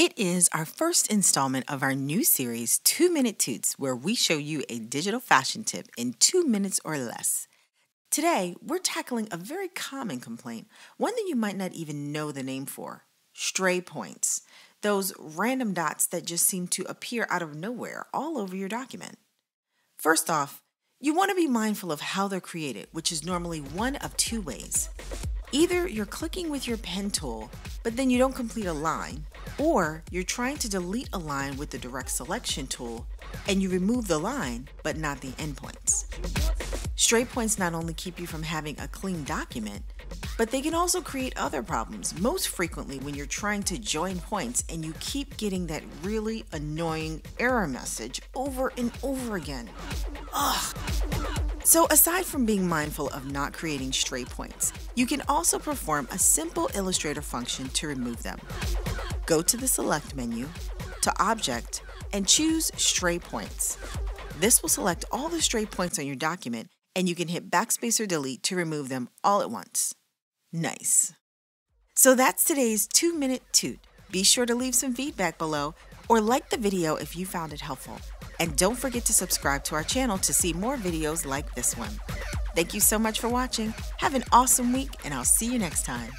It is our first installment of our new series, 2 Minute Toots, where we show you a digital fashion tip in 2 minutes or less. Today, we're tackling a very common complaint, one that you might not even know the name for, stray points, those random dots that just seem to appear out of nowhere all over your document. First off, you want to be mindful of how they're created, which is normally one of two ways. Either you're clicking with your pen tool, but then you don't complete a line, or you're trying to delete a line with the direct selection tool and you remove the line, but not the endpoints. Stray points not only keep you from having a clean document, but they can also create other problems, most frequently when you're trying to join points and you keep getting that really annoying error message over and over again. Ugh. So aside from being mindful of not creating stray points, you can also perform a simple Illustrator function to remove them. Go to the Select menu, to Object, and choose Stray Points. This will select all the stray points on your document, and you can hit Backspace or Delete to remove them all at once. Nice. So that's today's 2 Minute Toot. Be sure to leave some feedback below or like the video if you found it helpful. And don't forget to subscribe to our channel to see more videos like this one. Thank you so much for watching. Have an awesome week, and I'll see you next time.